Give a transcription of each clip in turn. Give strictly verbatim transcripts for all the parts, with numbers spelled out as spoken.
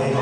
You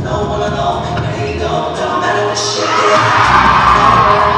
know what I know, there you go, don't matter what shit is.